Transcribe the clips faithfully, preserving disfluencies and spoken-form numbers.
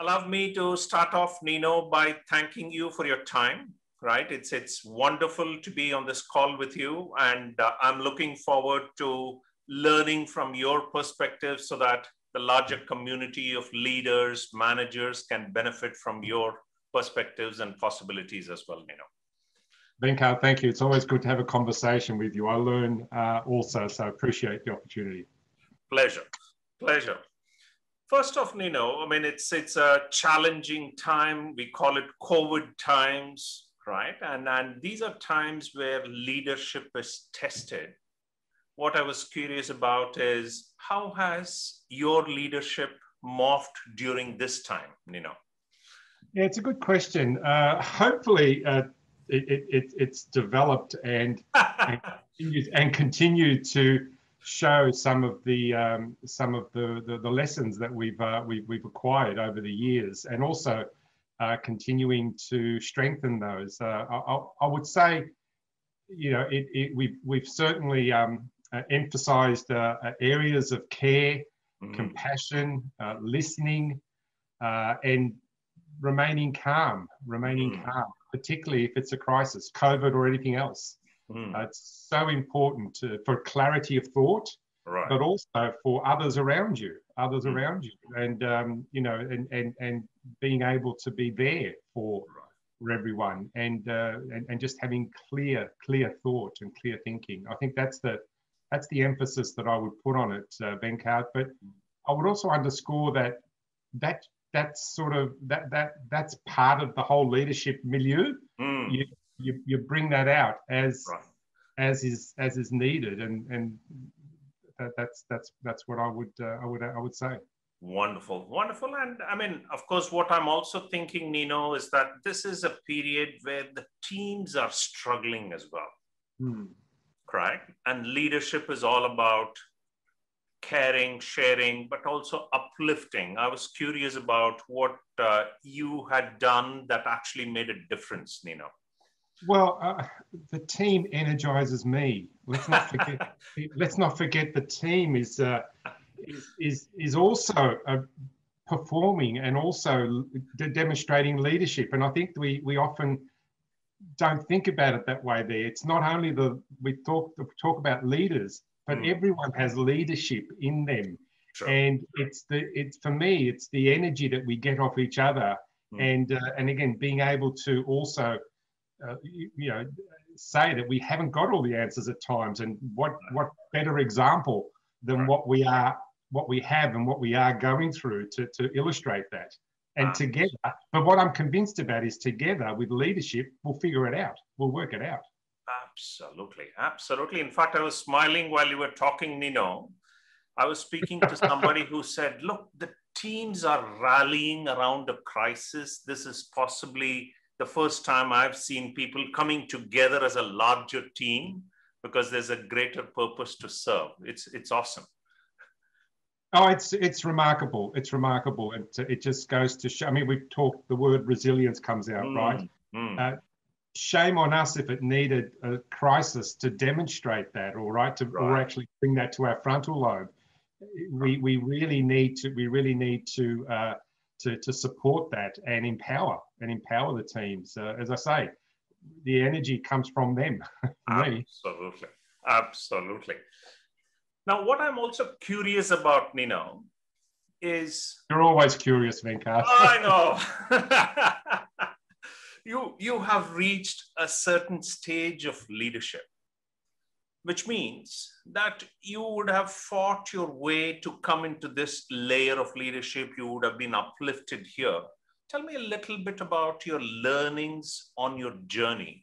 Allow me to start off, Nino, by thanking you for your time, right? It's, it's wonderful to be on this call with you, and uh, I'm looking forward to learning from your perspective so that the larger community of leaders, managers can benefit from your perspectives and possibilities as well, Nino. Venkat, thank you. It's always good to have a conversation with you. I learn uh, also, so I appreciate the opportunity. Pleasure, pleasure. First off, Nino, I mean, it's, it's a challenging time. We call it COVID times, right? And, and these are times where leadership is tested. What I was curious about is how has your leadership morphed during this time, Nino? Yeah, it's a good question. Uh, hopefully, uh, It, it, it's developed and and, continued, and continued to show some of the um, some of the, the the lessons that we've uh, we've, we've acquired over the years, and also uh, continuing to strengthen those. Uh, I, I would say, you know, it, it, we've we've certainly um, uh, emphasised uh, areas of care, mm-hmm. compassion, uh, listening, uh, and remaining calm. Remaining mm-hmm. calm. Particularly if it's a crisis, COVID or anything else. Mm. Uh, it's so important to, for clarity of thought, right. but also for others around you, others mm. around you, and um, you know, and and and being able to be there for right. for everyone, and, uh, and and just having clear clear thought and clear thinking. I think that's the that's the emphasis that I would put on it, uh, Venkat. But I would also underscore that that. That's sort of that that that's part of the whole leadership milieu. Mm. You, you you bring that out as right. as is as is needed, and and that, that's that's that's what I would uh, I would I would say. Wonderful, wonderful, and I mean, of course, what I'm also thinking, Nino, is that this is a period where the teams are struggling as well, mm. right? And leadership is all about caring, sharing, but also uplifting. I was curious about what uh, you had done that actually made a difference, Nino. Well, uh, the team energizes me. Let's not forget. let's not forget the team is uh, is, is is also uh, performing and also de demonstrating leadership. And I think we we often don't think about it that way. There, it's not only the we talk talk about leaders. But mm. everyone has leadership in them, sure. and it's the it's for me it's the energy that we get off each other, mm. and uh, and again being able to also, uh, you, you know, say that we haven't got all the answers at times, and what what better example than right. what we are, what we have, and what we are going through to to illustrate that, and ah. together. But what I'm convinced about is together with leadership, we'll figure it out, we'll work it out. Absolutely, absolutely. In fact, I was smiling while you were talking, Nino. I was speaking to somebody who said, look, the teams are rallying around a crisis. This is possibly the first time I've seen people coming together as a larger team because there's a greater purpose to serve. It's, it's awesome. Oh, it's, it's remarkable. It's remarkable. And it, it just goes to show, I mean, we've talked, the word resilience comes out, mm, right? Mm. Uh, Shame on us if it needed a crisis to demonstrate that, all right, to right. or actually bring that to our frontal lobe. We we really need to we really need to uh, to to support that and empower and empower the teams. Uh, as I say, the energy comes from them. Absolutely, absolutely. Now, what I'm also curious about, Nino, is you're always curious, Venkat. I know. You, you have reached a certain stage of leadership, which means that you would have fought your way to come into this layer of leadership. You would have been uplifted here. Tell me a little bit about your learnings on your journey,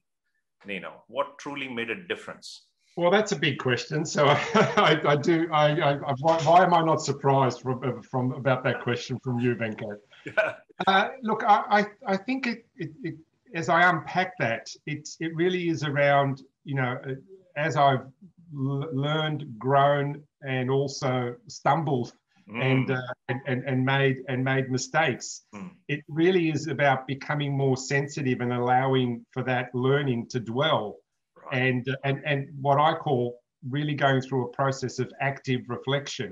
Nino. What truly made a difference? Well, that's a big question. So I, I, I do. I, I, I, why am I not surprised from, from about that question from you, Venkat? Yeah. Uh, look, I, I, I think it, it, it as I unpack that, it's, it really is around, you know, as I've l learned, grown, and also stumbled mm. and, uh, and, and, and made and made mistakes, mm. it really is about becoming more sensitive and allowing for that learning to dwell. Right. And, and, and what I call really going through a process of active reflection.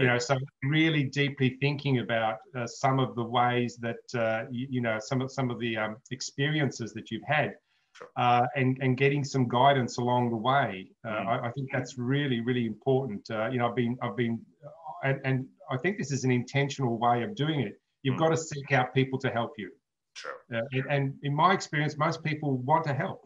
Exactly. You know, so really deeply thinking about uh, some of the ways that, uh, you, you know, some of, some of the um, experiences that you've had, sure. uh, and, and getting some guidance along the way. Uh, mm. I, I think that's really, really important. Uh, you know, I've been, I've been, and, and I think this is an intentional way of doing it. You've mm. got to seek out people to help you. True. Uh, and, and in my experience, most people want to help.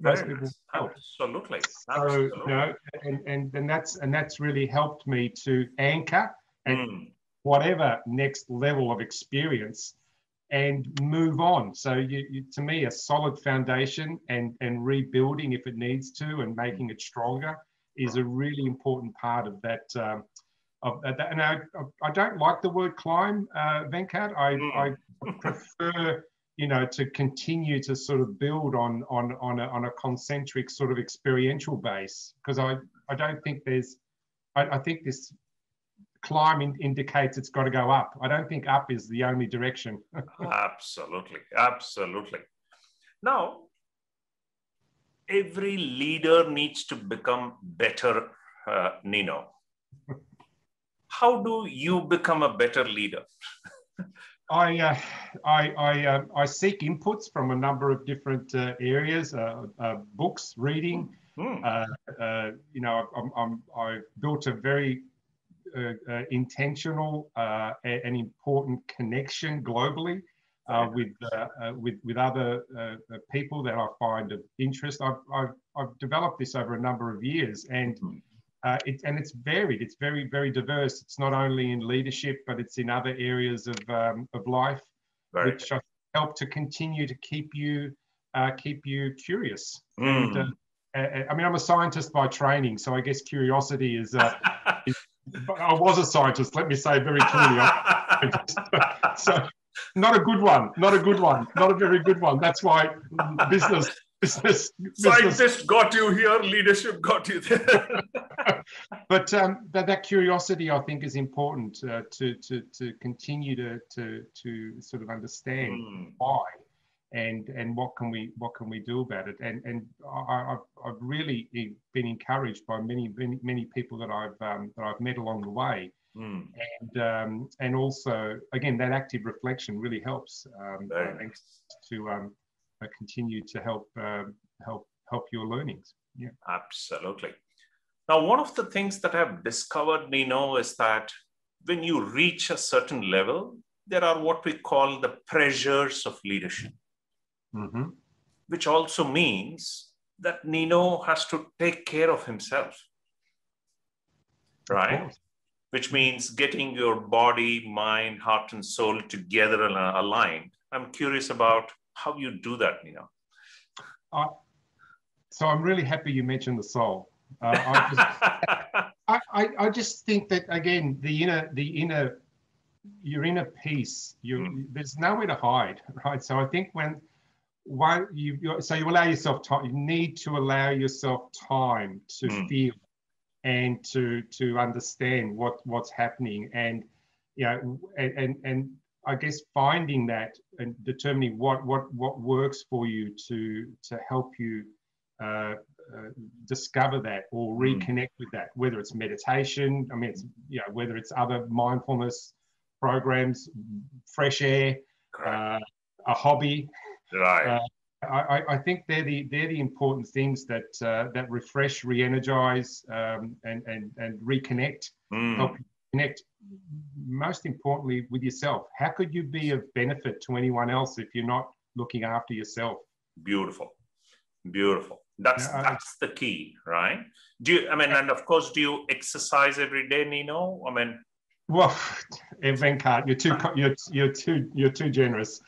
Most Very people nice. help. Absolutely. Absolutely. So, you know, and, and, and that's and that's really helped me to anchor and mm. whatever next level of experience and move on. So you, you, to me, a solid foundation and, and rebuilding if it needs to and making it stronger is a really important part of that. Um, Of that. And I, I don't like the word climb, uh, Venkat. I, mm. I prefer, you know, to continue to sort of build on on on a, on a concentric sort of experiential base, because I, I don't think there's, I, I think this climb in, indicates it's got to go up. I don't think up is the only direction. Absolutely, absolutely. Now, every leader needs to become better, uh, Nino. How do you become a better leader? I, uh, I, I, uh, I seek inputs from a number of different uh, areas, uh, uh, books, reading. Mm. Uh, uh, you know, I'm, I'm, I've built a very uh, uh, intentional uh, and important connection globally uh, with, uh, uh, with with other uh, people that I find of interest. I've, I've, I've developed this over a number of years, and mm. Uh, it, and it's varied. It's very, very diverse. It's not only in leadership, but it's in other areas of um, of life, right. which help to continue to keep you uh, keep you curious. Mm. And, uh, I mean, I'm a scientist by training, so I guess curiosity is. Uh, is I was a scientist. Let me say very clearly. So, not a good one. Not a good one. Not a very good one. That's why business. Business, business. Scientists got you here, leadership got you there. But um, that, that curiosity, I think, is important uh, to, to, to continue to, to, to sort of understand mm. why and, and what can we what can we do about it. And, and I, I've, I've really been encouraged by many, many, many people that I've, um, that I've met along the way. Mm. And, um, and also, again, that active reflection really helps um, nice. to... Um, continue to help uh, help help your learnings. Yeah, absolutely. Now, one of the things that I've discovered, Nino, is that when you reach a certain level, there are what we call the pressures of leadership, mm-hmm. which also means that Nino has to take care of himself, right? Of which means getting your body, mind, heart, and soul together and aligned. I'm curious about how you do that, Nino. Uh, so I'm really happy you mentioned the soul. Uh, I, just, I, I, I just think that, again, the inner, the inner, your inner peace. You, mm. There's nowhere to hide, right? So I think when, one, you, you're, so you allow yourself time. You need to allow yourself time to mm. feel and to to understand what what's happening, and you know, and and. and I guess finding that and determining what what what works for you to to help you uh, uh, discover that or reconnect mm. with that, whether it's meditation, I mean, it's, you know, whether it's other mindfulness programs, fresh air, uh, a hobby. Right. Uh, I, I think they're the they're the important things that uh, that refresh, re-energize, um, and and and reconnect. Mm. Help you connect. Most importantly, with yourself. How could you be of benefit to anyone else if you're not looking after yourself? Beautiful, beautiful. That's yeah, that's I, the key, right? Do you? I mean, and of course, do you exercise every day, Nino? I mean, well, Venkat, you're too you're you're too you're too generous.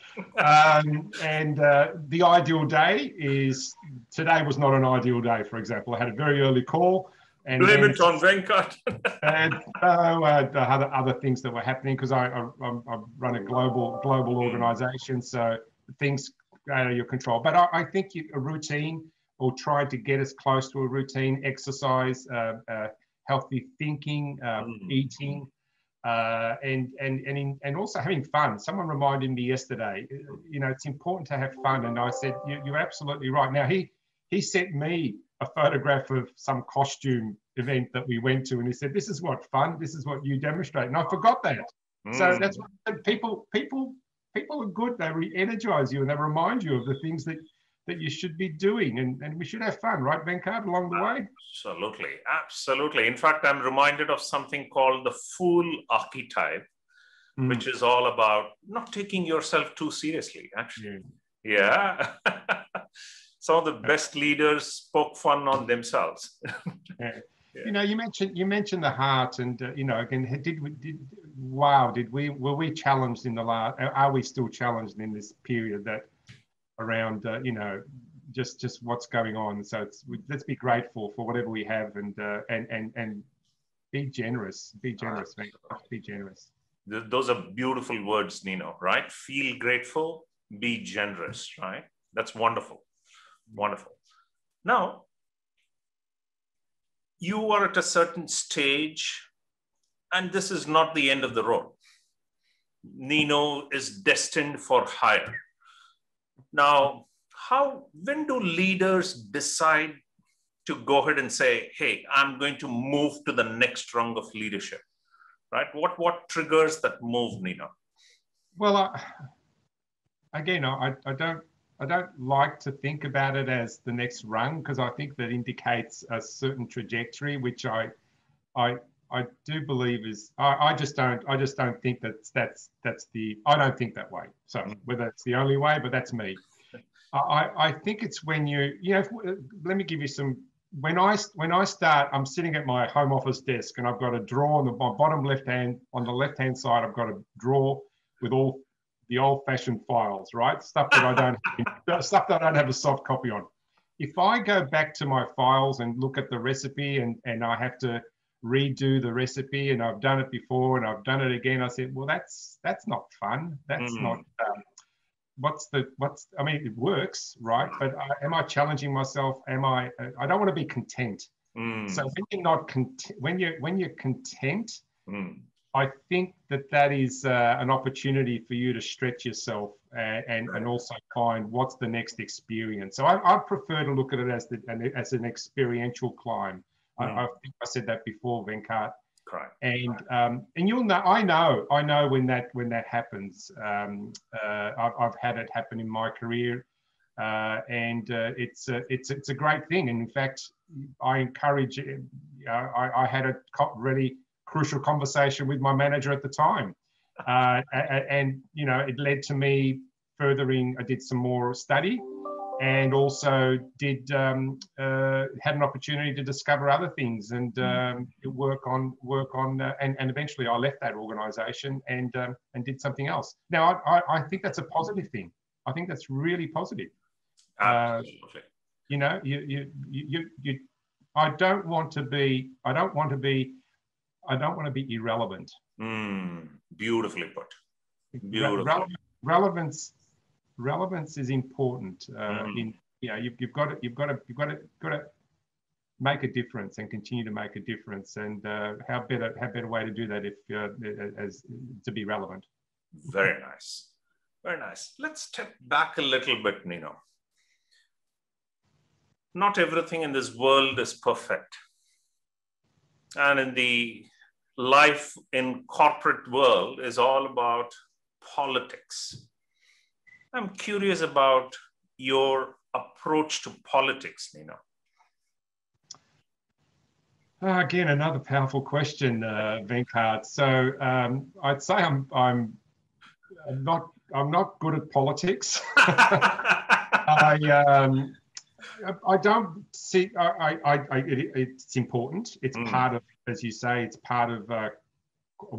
Um, and uh, the ideal day is today was not an ideal day. For example, I had a very early call. And blame then, it on Venkat. And uh, uh, the other, other things that were happening, because I, I, I run a global global organisation, so things out of your control. But I, I think you, a routine, or trying to get as close to a routine, exercise, uh, uh, healthy thinking, um, mm-hmm. eating, uh, and and and in, and also having fun. Someone reminded me yesterday, you know, it's important to have fun, and I said, you, you're absolutely right. Now he he sent me a photograph of some costume event that we went to, and he said, this is what fun, this is what you demonstrate. And I forgot that. Mm. So that's what I said. People, people, people are good. They re-energize you and they remind you of the things that, that you should be doing. And, and we should have fun, right, Venkat, along the way? Absolutely. Absolutely. In fact, I'm reminded of something called the fool archetype, mm. which is all about not taking yourself too seriously, actually. Yeah. yeah. Some of the best leaders poke fun on themselves. yeah. You know, you mentioned you mentioned the heart, and uh, you know, again, did we did wow? Did we were we challenged in the last? Are we still challenged in this period that around uh, you know, just just what's going on? So it's, let's be grateful for whatever we have, and uh, and and and be generous. Be generous, man. Be generous. Those are beautiful words, Nino. Right? Feel grateful. Be generous. Right? That's wonderful. Wonderful. Now, you are at a certain stage, and this is not the end of the road. Nino is destined for higher. Now, how, when do leaders decide to go ahead and say, hey, I'm going to move to the next rung of leadership, right? What, what triggers that move, Nino? Well, I, again, I, I don't, I don't like to think about it as the next rung, because I think that indicates a certain trajectory, which I, I, I do believe is. I, I just don't. I just don't think that's that's that's the. I don't think that way. So whether it's the only way, but that's me. I, I think it's when you, you know. If, let me give you some. When I when I start, I'm sitting at my home office desk, and I've got a drawer on the my bottom left hand on the left hand side. I've got a drawer with all the old-fashioned files, right? Stuff that I don't, stuff that I don't have a soft copy on. If I go back to my files and look at the recipe, and and I have to redo the recipe, and I've done it before, and I've done it again, I said, well, that's that's not fun. That's mm. not. Um, what's the what's? I mean, it works, right? But I, am I challenging myself? Am I? I don't want to be content. Mm. So when you're not content, when you when you're content. Mm. I think that that is uh, an opportunity for you to stretch yourself and, and, right. and also find what's the next experience. So I, I prefer to look at it as, the, an, as an experiential climb. Mm. I, I think I said that before, Venkat. Correct. And right. um, and you'll know. I know. I know when that when that happens. Um, uh, I've, I've had it happen in my career, uh, and uh, it's a, it's it's a great thing. And in fact, I encourage. You know, I, I had a really crucial conversation with my manager at the time, uh, and you know, it led to me furthering. I did some more study, and also did um, uh, had an opportunity to discover other things and um, work on work on. Uh, and, and eventually, I left that organisation and um, and did something else. Now, I, I, I think that's a positive thing. I think that's really positive. Absolutely. Uh, you know, you you you you. I don't want to be. I don't want to be. I don't want to be irrelevant. Mm, beautifully put. Beautiful. Rele relevance, relevance is important. Uh, mm. In you know, you've, you've got to, you've got to, you've got to, got to make a difference and continue to make a difference. And uh, how better, how better way to do that if uh, as to be relevant. Very nice, very nice. Let's step back a little bit, Nino. Not everything in this world is perfect, and in the life in corporate world is all about politics. I'm curious about your approach to politics, Nino. Again, another powerful question, uh, Venkat. So um, I'd say I'm I'm not I'm not good at politics. I. Um, I don't see. I. I. I it, it's important. It's mm. part of, as you say, it's part of. Uh,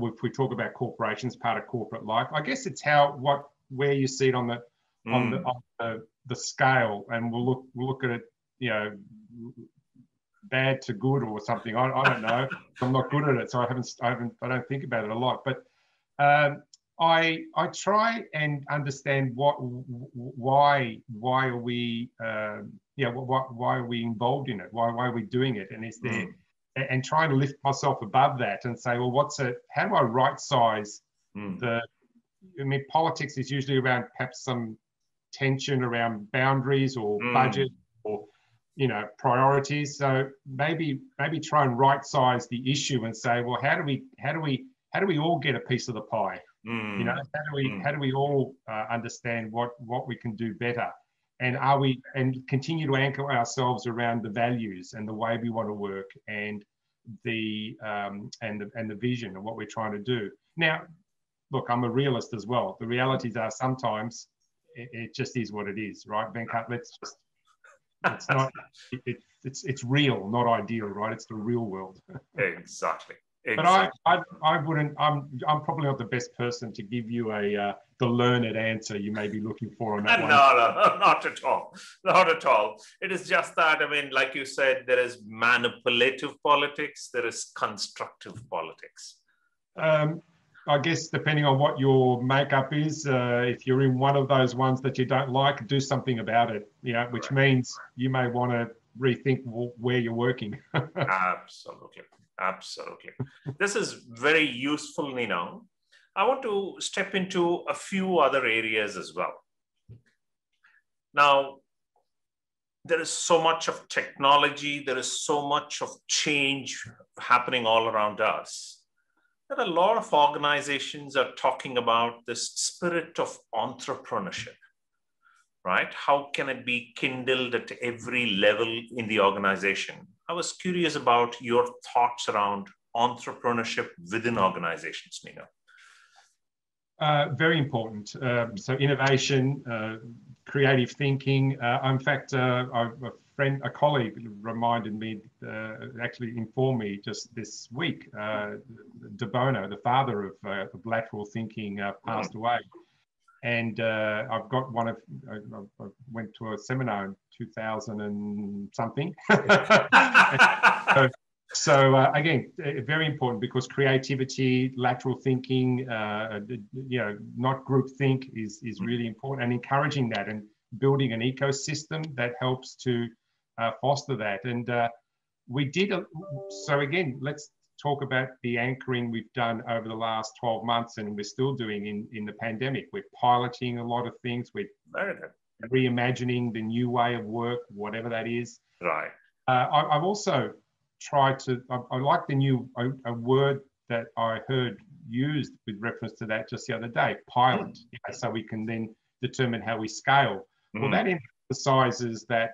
if we talk about corporations, part of corporate life. I guess it's how, what, where you see it on the, mm. on the, on the, the scale, and we'll look, we'll look at it. You know, bad to good or something. I, I don't know. I'm not good at it, so I haven't. I haven't. I don't think about it a lot. But um, I. I try and understand what. Why. Why are we? Um, Yeah, why, why are we involved in it? Why, why are we doing it? And is there, mm. and, and trying to lift myself above that and say, well, what's a, how do I right size mm. the, I mean, politics is usually around perhaps some tension around boundaries or mm. budget or you know, priorities. So maybe maybe try and right size the issue and say, well, how do we how do we how do we all get a piece of the pie? Mm. You know, how do we mm. how do we all uh, understand what what we can do better? And are we and continue to anchor ourselves around the values and the way we want to work and the um, and the and the vision and what we're trying to do. Now, look, I'm a realist as well. The realities are sometimes it, it just is what it is, right? Venkat, let's just it's not it, it's it's real, not ideal, right? It's the real world. Exactly. Exactly. But I, I I wouldn't. I'm I'm probably not the best person to give you a uh, the learned answer you may be looking for on that no, one. No, no, not at all, not at all. It is just that I mean, like you said, there is manipulative politics, there is constructive politics. Um, I guess depending on what your makeup is, uh, if you're in one of those ones that you don't like, do something about it. Yeah, you know, which right. means you may want to rethink where you're working. Absolutely. Absolutely. This is very useful, Nino. I want to step into a few other areas as well. Now, there is so much of technology, there is so much of change happening all around us, that a lot of organizations are talking about this spirit of entrepreneurship, right? How can it be kindled at every level in the organization? I was curious about your thoughts around entrepreneurship within organizations, Nino. Uh, very important. Uh, so innovation, uh, creative thinking. Uh, in fact, uh, a friend, a colleague reminded me, uh, actually informed me just this week, uh, De Bono, the father of, uh, of lateral thinking, uh, passed mm-hmm. away. And uh, I've got one of, I, I went to a seminar in two thousand and something. so so uh, again, very important because creativity, lateral thinking, uh, you know, not groupthink is, is really important, and encouraging that and building an ecosystem that helps to uh, foster that. And uh, we did, a, so again, let's talk about the anchoring we've done over the last twelve months, and we're still doing in, in the pandemic. We're piloting a lot of things. We're reimagining the new way of work, whatever that is. Right. Uh, I, I've also tried to, I, I like the new, a, a word that I heard used with reference to that just the other day, pilot, mm. you know, so we can then determine how we scale. Mm. Well, that emphasizes that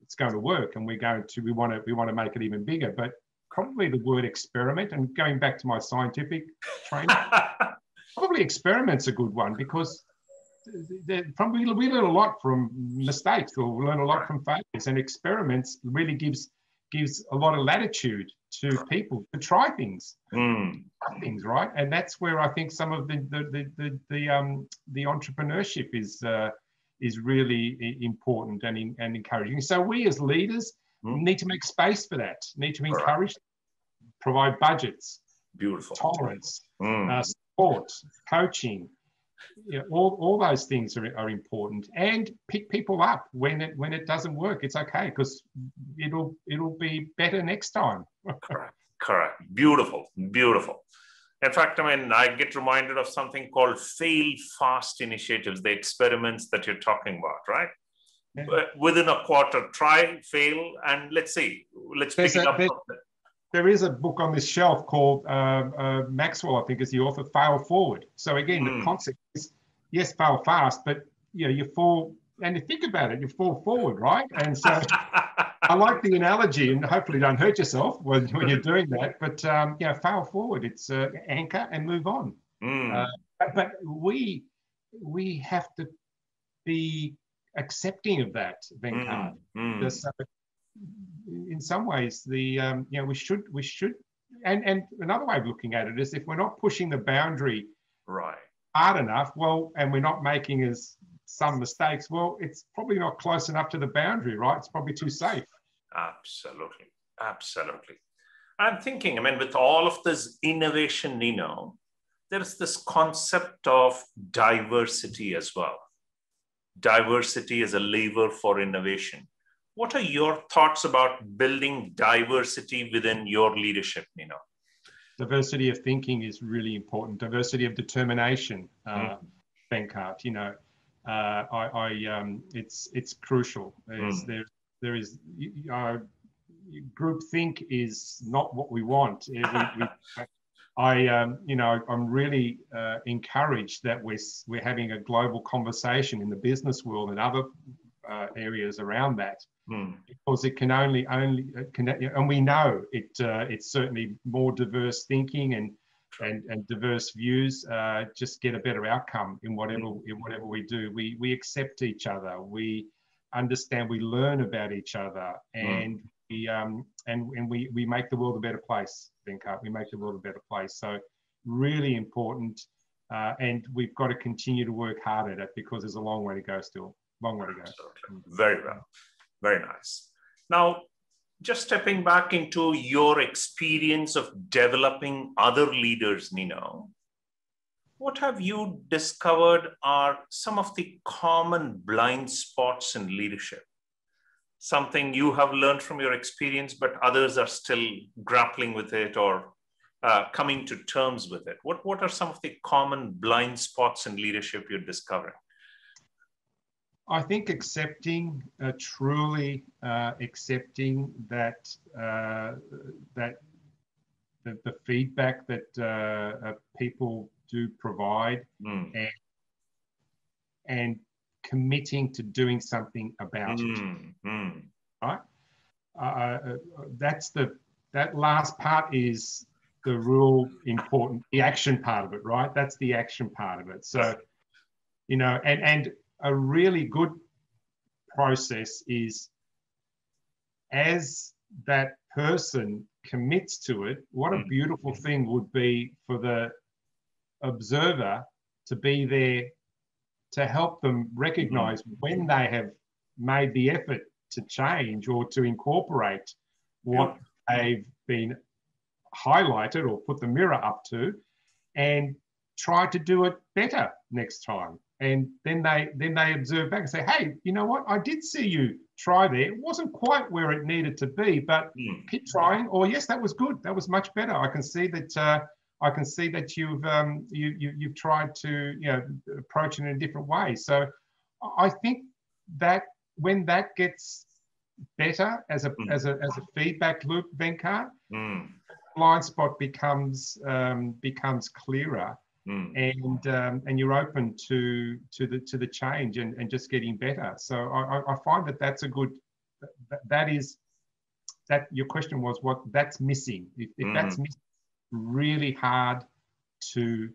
it's going to work and we're going to, we want to, we want to make it even bigger, but probably the word experiment, and going back to my scientific training, probably experiment's a good one because probably we learn a lot from mistakes, or we learn a lot from failures, and experiments really gives gives a lot of latitude to people to try things, mm. try things, right? And that's where I think some of the the the the, the um the entrepreneurship is uh, is really important and in, and encouraging. So we as leaders. Mm-hmm. Need to make space for that. Need to encourage, right. provide budgets, beautiful tolerance, mm. uh, support, coaching. You know, all all those things are, are important. And pick people up when it when it doesn't work. It's okay because it'll it'll be better next time. Correct. Correct. Beautiful. Beautiful. In fact, I mean, I get reminded of something called fail fast initiatives. The experiments that you're talking about, right? But within a quarter, try, fail, and let's see. Let's There's pick a, it up. There, there is a book on this shelf called uh, uh, Maxwell, I think, is the author, Fail Forward. So again, mm. the concept is, yes, fail fast, but you know, you fall, and you think about it, you fall forward, right? And so I like the analogy, and hopefully don't hurt yourself when, when you're doing that. But um, you know, fail forward. It's uh, anchor and move on. Mm. Uh, but, but we we have to be accepting of that, Venkat. Mm, mm. So in some ways, the um, you know we should we should, and and another way of looking at it is if we're not pushing the boundary right hard enough, well, and we're not making as some mistakes, well, it's probably not close enough to the boundary, right? It's probably too safe. Absolutely, absolutely. I'm thinking, I mean, with all of this innovation, Nino, there's this concept of diversity as well. Diversity is a lever for innovation. What are your thoughts about building diversity within your leadership, Nino? Diversity of thinking is really important. Diversity of determination, uh, mm. Venkat. You know, uh, I, I um, it's it's crucial. There's, mm. there's there is uh, groupthink is not what we want. we, we, I, um, you know, I'm really uh, encouraged that we're we're having a global conversation in the business world and other uh, areas around that, mm. because it can only only connect, and we know it. Uh, it's certainly more diverse thinking and and and diverse views uh, just get a better outcome in whatever mm. in whatever we do. We we accept each other. We understand. We learn about each other, and. Mm. We, um, and and we, we make the world a better place, Venkat. We make the world a better place. So really important. Uh, and we've got to continue to work hard at it because there's a long way to go still. Long way to go. Absolutely. Very well. Very nice. Now, just stepping back into your experience of developing other leaders, Nino, what have you discovered are some of the common blind spots in leadership? Something you have learned from your experience, but others are still grappling with it or uh, coming to terms with it. What, what are some of the common blind spots in leadership you're discovering? I think accepting, uh, truly uh, accepting that, uh, that the, the feedback that uh, uh, people do provide mm. and, and committing to doing something about mm, it, mm. right? Uh, that's the that last part is the real important, the action part of it, right? That's the action part of it. So, you know, and and a really good process is as that person commits to it. What mm. a beautiful thing would be for the observer to be there, to help them recognize mm. when they have made the effort to change or to incorporate what yeah. they've been highlighted or put the mirror up to and try to do it better next time. And then they then they observe back and say, hey, you know what? I did see you try there. It wasn't quite where it needed to be, but mm. keep trying. Or yes, that was good. That was much better. I can see that... Uh, I can see that you've um, you, you, you've tried to you know approach it in a different way. So I think that when that gets better as a mm. as a as a feedback loop, Venkat, mm. blind spot becomes um, becomes clearer, mm. and um, and you're open to to the to the change and, and just getting better. So I, I find that that's a good that, that is that your question was what that's missing. If, if mm. that's missing. Really hard to,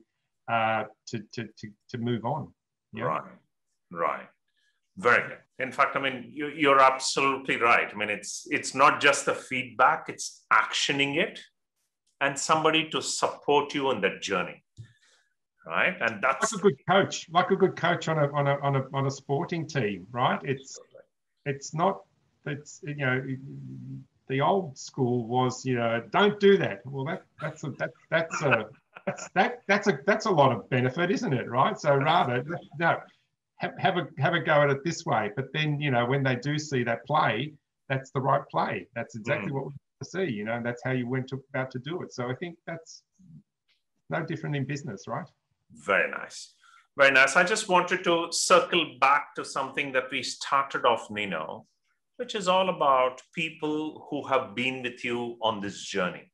uh, to to to to move on. Yeah. Right, right, very good. In fact, I mean, you, you're absolutely right. I mean, it's it's not just the feedback; it's actioning it, and somebody to support you on that journey. Right, and that's like a good coach, like a good coach on a on a on a on a sporting team. Right, it's it's not it's you know. The old school was, you know, don't do that. Well, that that's a, that that's a that's that that's a that's a lot of benefit, isn't it? Right. So rather, no, have, have a have a go at it this way. But then, you know, when they do see that play, that's the right play. That's exactly mm. what we want to see. You know, and that's how you went to, about to do it. So I think that's no different in business, right? Very nice, very nice. I just wanted to circle back to something that we started off, Nino, which is all about people who have been with you on this journey,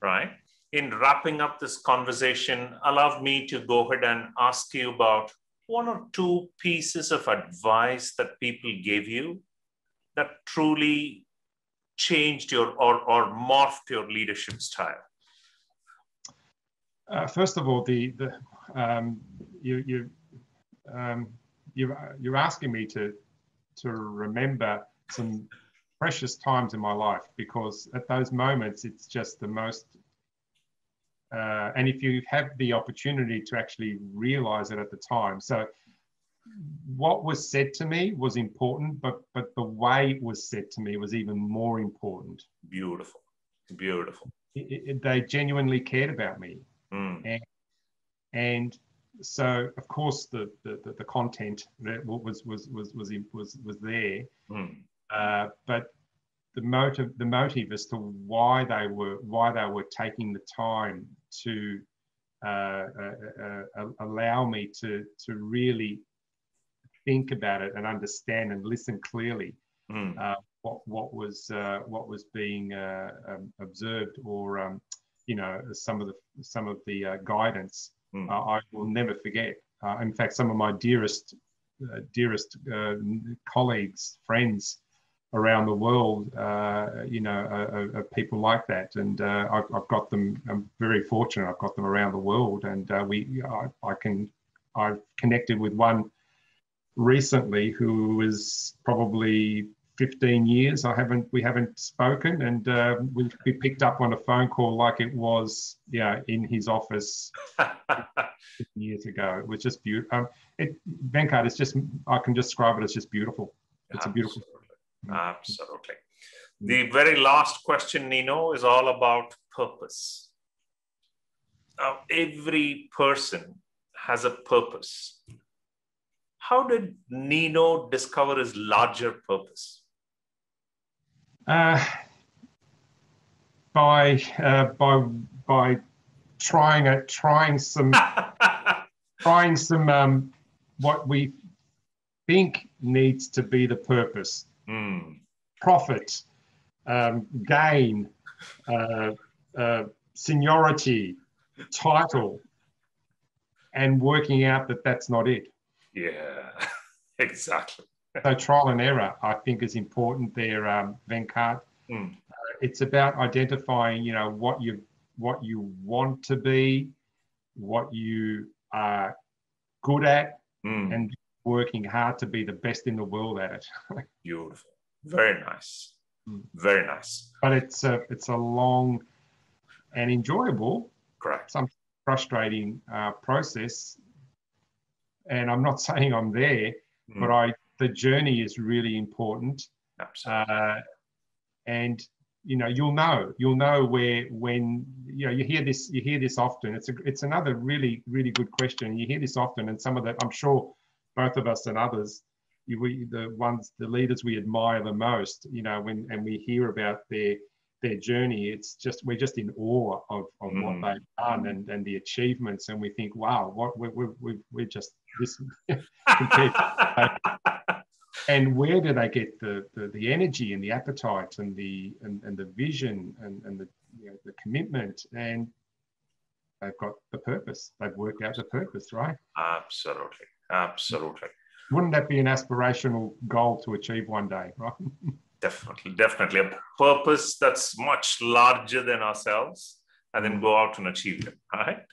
right? In wrapping up this conversation, allow me to go ahead and ask you about one or two pieces of advice that people gave you that truly changed your or, or morphed your leadership style. Uh, first of all, the, the um, you, you, um, you, you're asking me to, to remember some precious times in my life, because at those moments, it's just the most, uh, and if you have the opportunity to actually realize it at the time. So what was said to me was important, but, but the way it was said to me was even more important. Beautiful, beautiful. It, it, they genuinely cared about me. Mm. And, and so of course the the, the content that was was was was was was there, mm. uh, but the motive the motive as to why they were why they were taking the time to uh, uh, uh, allow me to to really think about it and understand and listen clearly mm. uh, what what was uh, what was being uh, um, observed, or um, you know, some of the some of the uh, guidance. Mm. Uh, I will never forget. Uh, in fact, some of my dearest uh, dearest uh, colleagues, friends around the world, uh, you know, are, are people like that, and uh, I've, I've got them. I'm very fortunate. I've got them around the world, and uh, we. I, I can. I've connected with one recently who was probably fifteen years. I haven't. We haven't spoken, and uh, we, we picked up on a phone call like it was, yeah, in his office years ago. It was just beautiful. Um, it, Venkat, it's just. I can describe it as just beautiful. It's Absolutely. a beautiful. Absolutely. The very last question, Nino, is all about purpose. Now, every person has a purpose. How did Nino discover his larger purpose? Uh, by uh, by by trying a, trying some trying some um, what we think needs to be the purpose. Mm. Profit, um, gain, uh, uh, seniority, title, and working out that that's not it. Yeah, exactly. So trial and error, I think, is important there, um, Venkat. Mm. Uh, it's about identifying, you know, what you what you want to be, what you are good at, mm. and working hard to be the best in the world at it. Beautiful. Very nice. Mm. Very nice. But it's a, it's a long and enjoyable, correct, some frustrating uh, process. And I'm not saying I'm there, mm. but I the journey is really important. Absolutely. Uh, and you know, you'll know, you'll know where when you know you hear this, you hear this often. It's a, it's another really really good question. You hear this often, and some of that, I'm sure, both of us and others, we, the ones, the leaders we admire the most, you know, when and we hear about their their journey, it's just we're just in awe of, of mm. what they've done and, and the achievements, and we think, wow, what we we we we're just this. And where do they get the, the the energy and the appetite and the and, and the vision and and the you know, the commitment? And they've got the purpose. They've worked out the purpose, right? Absolutely. Absolutely. Wouldn't that be an aspirational goal to achieve one day, right? Definitely, definitely. A purpose that's much larger than ourselves, and then go out and achieve it, right?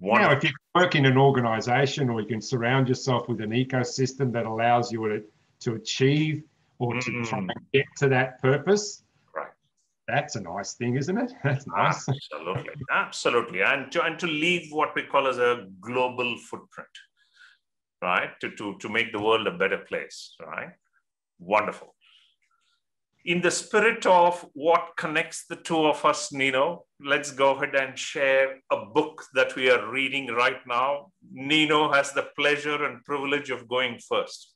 Now, if you work in an organization, or you can surround yourself with an ecosystem that allows you to, to achieve or mm. to try and get to that purpose, right? That's a nice thing, isn't it? That's nice. Absolutely, absolutely. And to, and to leave what we call as a global footprint. Right, to, to, to make the world a better place, right? Wonderful. In the spirit of what connects the two of us, Nino, let's go ahead and share a book that we are reading right now. Nino has the pleasure and privilege of going first.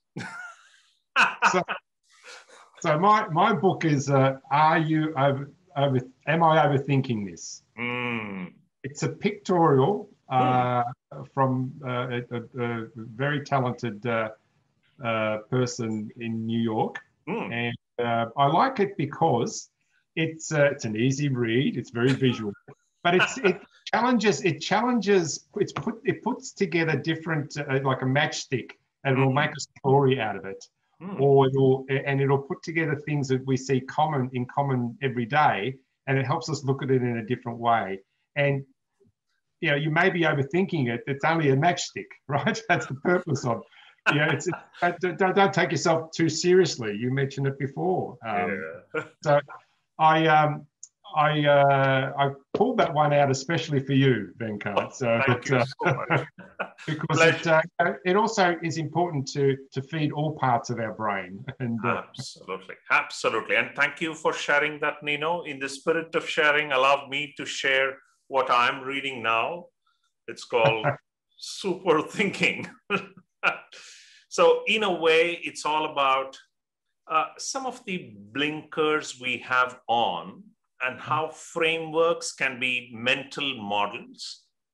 so so my, my book is uh, Are You Over, over Am I Overthinking This? Mm. It's a pictorial Uh, from uh, a, a very talented uh, uh, person in New York. Mm. And uh, I like it because it's uh, it's an easy read. It's very visual, but it's it challenges it challenges it's put it puts together different uh, like a matchstick, and it'll mm. make a story out of it, mm. or it'll and it'll put together things that we see common in common every day, and it helps us look at it in a different way. And you know, you may be overthinking it. It's only a matchstick, right? That's the purpose of. You know, it's, it, don't, don't take yourself too seriously. You mentioned it before. Um, yeah. So, I um, I uh, I pulled that one out especially for you, Venkat. So, oh, thank but, you uh, so much. Because it, uh, it also is important to to feed all parts of our brain. And uh, absolutely, absolutely. And thank you for sharing that, Nino. In the spirit of sharing, allow me to share what I'm reading now. It's called Super Thinking. So in a way, it's all about uh, some of the blinkers we have on and how frameworks can be mental models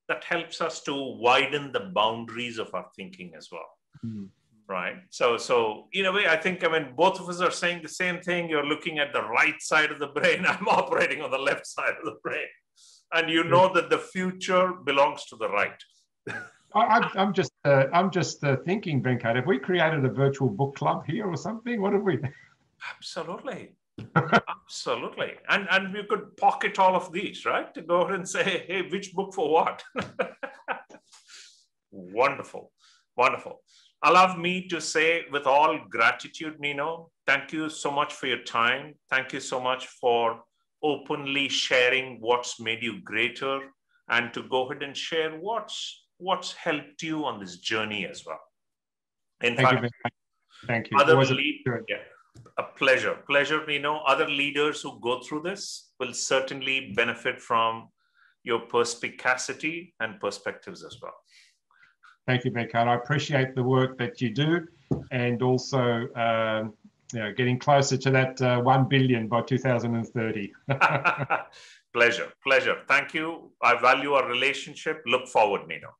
that helps us to widen the boundaries of our thinking as well. Mm-hmm. right? So, so in a way, I think, I mean, both of us are saying the same thing. You're looking at the right side of the brain. I'm operating on the left side of the brain. And you know that the future belongs to the right. I, I'm just, uh, I'm just uh, thinking, Venkat, have we created a virtual book club here or something? What have we? Absolutely. Absolutely. And and we could pocket all of these, right? To go ahead and say, hey, which book for what? Wonderful. Wonderful. Allow me to say with all gratitude, Nino, thank you so much for your time. Thank you so much for openly sharing what's made you greater and to go ahead and share what's what's helped you on this journey as well. In fact, thank you. Other leaders, yeah, a pleasure, pleasure, Nino. Other leaders who go through this will certainly benefit from your perspicacity and perspectives as well. Thank you, Venkat. I appreciate the work that you do, and also um, you know, getting closer to that uh, one billion by two thousand thirty. Pleasure, pleasure. Thank you. I value our relationship. Look forward, Nino.